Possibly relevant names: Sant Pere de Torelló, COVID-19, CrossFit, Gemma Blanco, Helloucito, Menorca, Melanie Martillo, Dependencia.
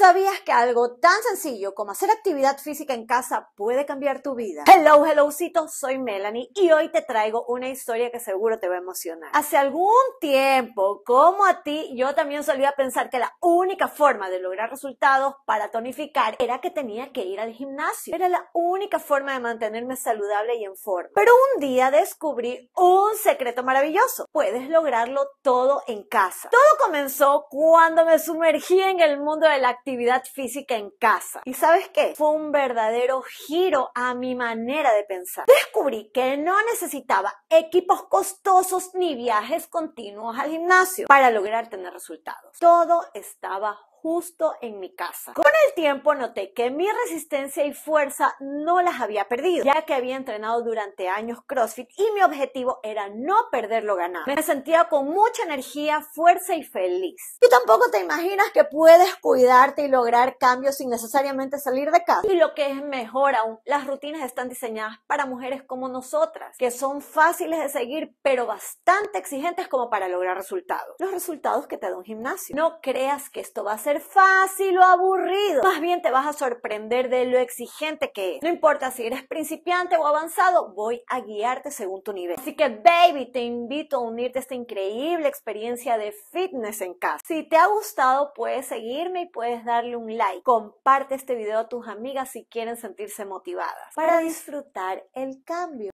¿Sabías que algo tan sencillo como hacer actividad física en casa puede cambiar tu vida? Hello, hellocito, soy Melanie y hoy te traigo una historia que seguro te va a emocionar. Hace algún tiempo, como a ti, yo también solía pensar que la única forma de lograr resultados para tonificar era que tenía que ir al gimnasio. Era la única forma de mantenerme saludable y en forma. Pero un día descubrí un secreto maravilloso. Puedes lograrlo todo en casa. Todo comenzó cuando me sumergí en el mundo de la actividad física en casa. ¿Y sabes qué? Fue un verdadero giro a mi manera de pensar. Descubrí que no necesitaba equipos costosos ni viajes continuos al gimnasio para lograr tener resultados. Todo estaba justo en mi casa. Con el tiempo noté que mi resistencia y fuerza no las había perdido, ya que había entrenado durante años CrossFit y mi objetivo era no perder lo ganado. Me sentía con mucha energía, fuerza y feliz. Tú tampoco te imaginas que puedes cuidarte y lograr cambios sin necesariamente salir de casa. Y lo que es mejor aún, las rutinas están diseñadas para mujeres como nosotras, que son fáciles de seguir, pero bastante exigentes como para lograr resultados. Los resultados que te da un gimnasio. No creas que esto va a ser fácil o aburrido. Más bien te vas a sorprender de lo exigente que es. No importa si eres principiante o avanzado, voy a guiarte según tu nivel. Así que, baby, te invito a unirte a esta increíble experiencia de fitness en casa. Si te ha gustado, puedes seguirme y puedes darle un like. Comparte este video a tus amigas si quieren sentirse motivadas para disfrutar el cambio.